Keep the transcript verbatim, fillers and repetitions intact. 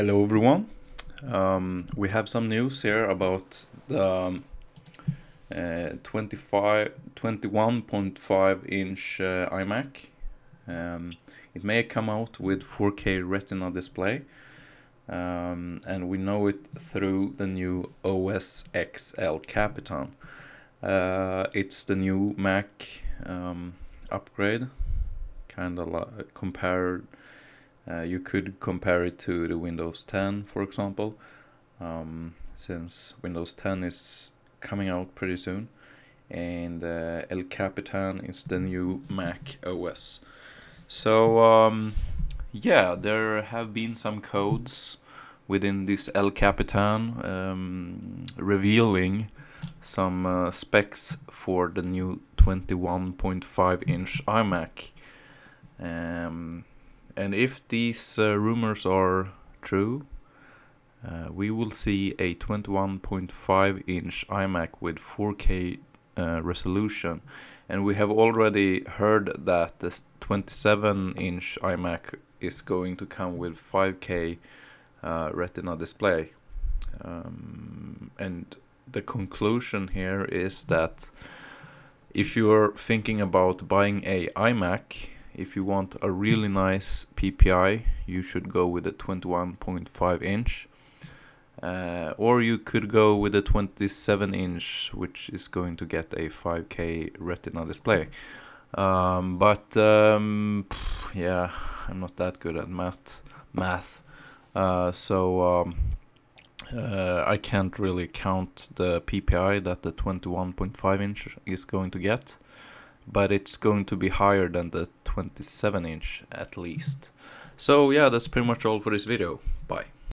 Hello everyone, um, we have some news here about the um, uh, twenty-one point five inch uh, iMac. Um, it may come out with four K Retina display, um, and we know it through the new O S X El Capitan. Uh, it's the new Mac um, upgrade, kind of like compared. Uh, you could compare it to the Windows ten, for example, um, since Windows ten is coming out pretty soon, and uh, El Capitan is the new Mac O S. So um, yeah, there have been some codes within this El Capitan um, revealing some uh, specs for the new twenty-one point five inch iMac. Um, And if these uh, rumors are true, uh, we will see a twenty-one point five inch iMac with four K uh, resolution. And we have already heard that this twenty-seven inch iMac is going to come with five K uh, Retina display. Um, and the conclusion here is that if you are thinking about buying a iMac, if you want a really nice P P I, you should go with a twenty-one point five inch, uh, or you could go with a twenty-seven inch, which is going to get a five K Retina display. Um, but um, yeah, I'm not that good at math, math, uh, so um, uh, I can't really count the P P I that the twenty-one point five inch is going to get. But it's going to be higher than the twenty-seven inch at least. So yeah, that's pretty much all for this video. Bye.